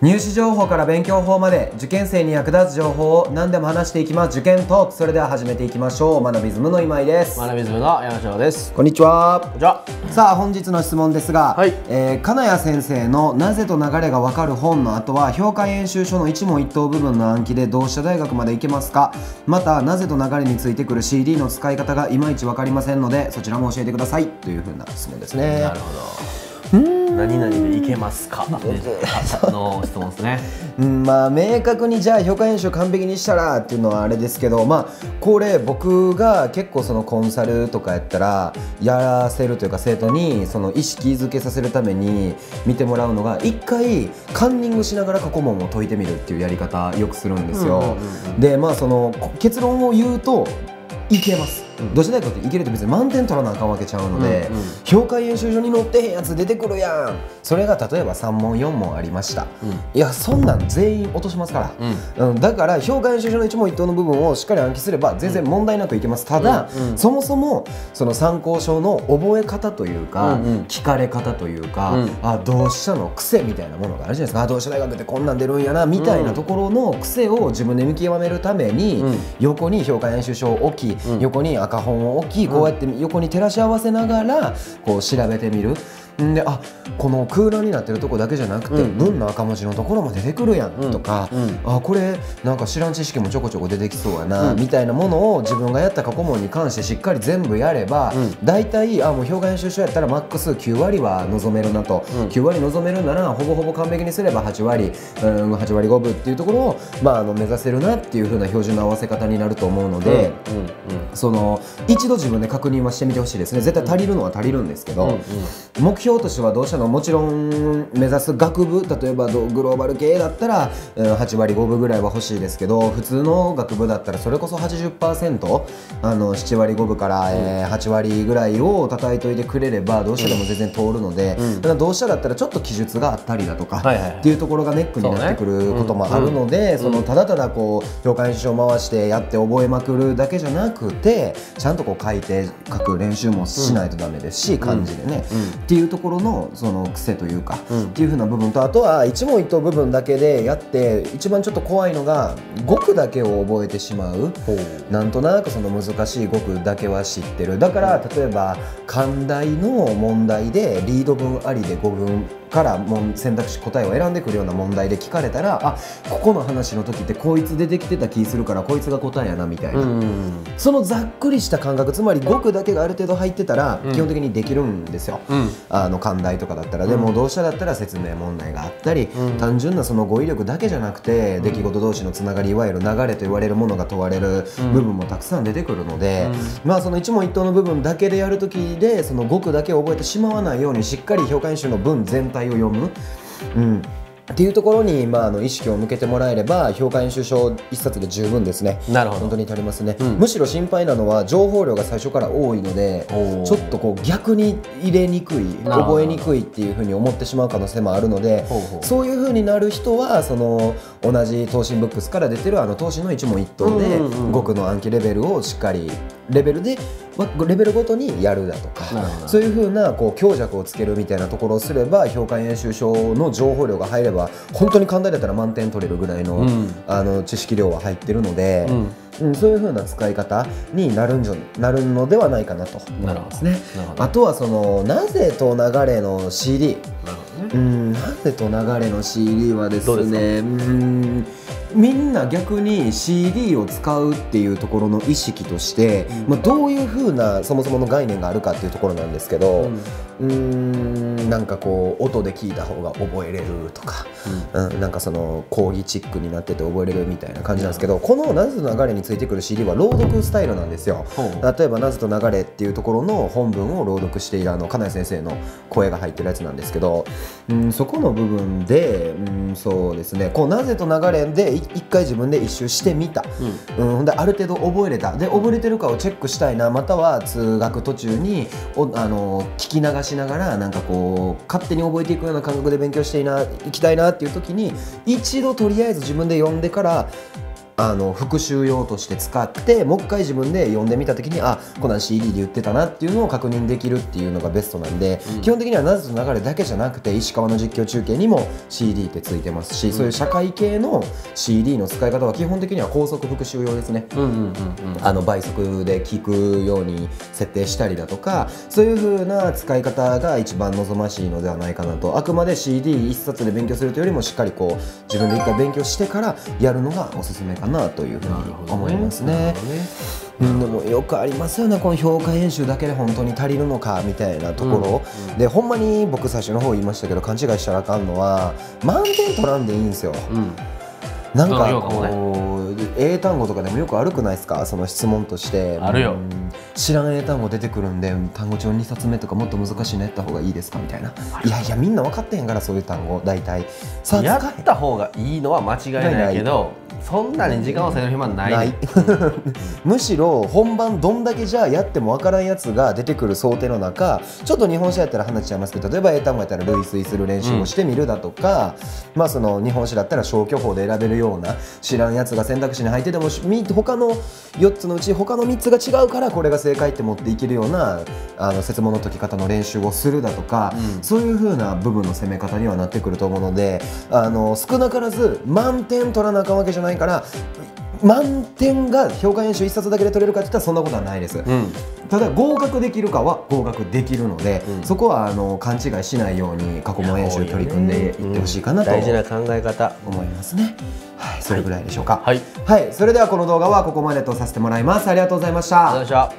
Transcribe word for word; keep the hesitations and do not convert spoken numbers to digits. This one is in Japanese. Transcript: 入試情報から勉強法まで受験生に役立つ情報を何でも話していきます受験トーク。それでは始めていきましょう。マナビズムの今井です。マナビズムの山下です。こんにちは。こんにちは。さあ本日の質問ですが、はい、えー、金谷先生のなぜと流れがわかる本の後は評価演習書の一問一答部分の暗記で同志社大学まで行けますか。またなぜと流れについてくる シーディー の使い方がいまいちわかりませんのでそちらも教えてくださいというふうな質問ですね。なるほど。何々でいけますかの質問ですね。うん、まあ明確にじゃあ評価演習完璧にしたらっていうのはあれですけど、まあこれ僕が結構そのコンサルとかやったらやらせるというか生徒にその意識づけさせるために見てもらうのが、一回カンニングしながら過去問を解いてみるっていうやり方よくするんですよ。でまあその結論を言うといけます。同志社大学っていけると別に満点取らなあかんわけちゃうので、うん、うん、評価演習所に載ってへんやつ出てくるやん。それが例えばさんもんよんもんありました、うん、いやそんなん全員落としますから、うん、だから評価演習所の一問一答の部分をしっかり暗記すれば全然問題なくいけます。ただ、うん、うん、そもそもその参考書の覚え方というか、うん、うん、聞かれ方というか、うん、あ同志社の癖みたいなものがあるじゃないですか。あ同志社大学ってこんなん出るんやなみたいなところの癖を自分で見極めるために、うん、横に評価演習書を置き、うん、横に赤本を置き、こうやって横に照らし合わせながらこう調べてみる。であこの空欄になってるとこだけじゃなくて、うん、文の赤文字のところも出てくるやん、うん、とか、うん、あこれなんか知らん知識もちょこちょこ出てきそうやな、うん、みたいなものを自分がやった過去問に関してしっかり全部やれば、うん、大体あもう評価演習書やったらマックスきゅうわりは望めるなと、うん、きゅうわり望めるならほぼほぼ完璧にすればはちわり、うん、はちわりごぶっていうところを、まあ、あの目指せるなっていう風な標準の合わせ方になると思うので、その一度自分で確認はしてみてほしいですね。絶対足りるのは足りるんですけど、うん、うん、目標としては同志社のもちろん目指す学部、例えばグローバル系だったらはちわりごぶぐらいは欲しいですけど、普通の学部だったらそれこそ はちじゅっパーセント、 あのななわりごぶからえはちわりぐらいを叩いといてくれれば同志社でも全然通るので、同志社だったらちょっと記述があったりだとかっていうところがネックになってくることもあるので、そのただただこう評価演習を回してやって覚えまくるだけじゃなくて、ちゃんとこう書いて書く練習もしないとダメですし、漢字でねっていうとところのその癖というか、うん、っていう風な部分と、あとは一問一答部分だけでやって、一番ちょっと怖いのが語句だけを覚えてしまう。なんとなくその難しい語句だけは知ってる。だから例えば漢大の問題でリード文ありでごぶんからも選択肢答えを選んでくるような問題で聞かれたら、あここの話の時ってこいつ出てきてた気するからこいつが答えやなみたいな、そのざっくりした感覚、つまり語句だけがある程度入ってたら基本的にできるんですよ、うん、あの関大とかだったら。でも同志社だったら説明問題があったり、うん、単純なその語彙力だけじゃなくて、うん、出来事同士のつながり、いわゆる流れと言われるものが問われる部分もたくさん出てくるので、うん、まあその一問一答の部分だけでやる時でその語句だけを覚えてしまわないように、しっかり評価演習の文全体を読む、うん、っていうところに、まあ、あの意識を向けてもらえれば評価演習書いっさつで十分ですね。なるほど。本当に足りますね、うん、むしろ心配なのは情報量が最初から多いのでちょっとこう逆に入れにくい、覚えにくいっていうふうに思ってしまう可能性もあるので、そういうふうになる人はその同じ東進ブックスから出てるあの東進の一問一答で語句の暗記レベルをしっかりレベルでレベルごとにやるだとか、そういうふうなこう強弱をつけるみたいなところをすれば評価演習書の情報量が入れば本当に簡単だったら満点取れるぐらいの、うん、あの知識量は入ってるので。うん、うん、そういう風な使い方になるんじゃなるのではないかなと思いますね。あとはそのなぜと流れの シーディー、 なるほどね、うん、なぜと流れの シーディー はですね、うん、みんな逆に シーディー を使うっていうところの意識として、うん、まあどういう風なそもそもの概念があるかっていうところなんですけど、うん、うーんなんかこう音で聞いた方が覚えれるとか、うん、うん、なんかその講義チックになってて覚えれるみたいな感じなんですけど、うん、このなぜと流れについてついてくる シーディー は朗読スタイルなんですよ。例えば「なぜと流れ」っていうところの本文を朗読しているあの金谷先生の声が入ってるやつなんですけど、うん、そこの部分で、うん、そうですね、こう「なぜと流れ」で一回自分で一周してみた、うんうん、である程度覚えれた、で覚えてるかをチェックしたいな、または通学途中におあの聞き流しながらなんかこう勝手に覚えていくような感覚で勉強していな行きたいなっていう時に、一度とりあえず自分で読んでからあの復習用として使ってもう一回自分で読んでみた時に、あ、こんなん シーディー で売ってたなっていうのを確認できるっていうのがベストなんで、うん、基本的には「なぜと流れ」だけじゃなくて石川の実況中継にも シーディー ってついてますし、うん、そういう社会系の シーディー の使い方は基本的には高速復習用ですね。倍速で聞くように設定したりだとか、そういう風な使い方が一番望ましいのではないかなと。あくまで シーディー 一冊で勉強するというよりもしっかりこう自分で一回勉強してからやるのがおすすめかなというふうに思いますね。うん、でもよくありますよね、この評価演習だけで本当に足りるのかみたいなところ、うんうん、でほんまに僕最初の方言いましたけど、勘違いしたらあかんのは満点取らんでいいんですよ。うん、なんかこう英単語とかでもよくあるくないですか、その質問としてあるよ、うん、知らん英単語出てくるんで単語帳にさつめとかもっと難しいのやった方がいいですかみたいな、いやいやみんな分かってへんから、そういう単語大体さあやった方がいいのは間違いないけど、そんなに時間を割ける暇はない。むしろ本番どんだけじゃあやっても分からんやつが出てくる想定の中、ちょっと日本史やったら話しちゃいますけど、例えば英単語やったら類推する練習をしてみるだとか、うん、まあその日本史だったら消去法で選べるような、知らんやつが選択肢に入ってても他のよっつのうち他のみっつが違うからこれが正解って持っていけるようなあの設問の解き方の練習をするだとか、うん、そういう風な部分の攻め方にはなってくると思うので、あの少なからず満点取らなあかんわけじゃないから、満点が評価演習いっさつだけで取れるかっていったらそんなことはないです。うん、ただ合格できるかは合格できるので、うん、そこはあの勘違いしないように過去問演習取り組んでいってほしいかなと、うん、大事な考え方思いますね。はい、それぐらいでしょうか。はい、はいはい、それではこの動画はここまでとさせてもらいます。ありがとうございました。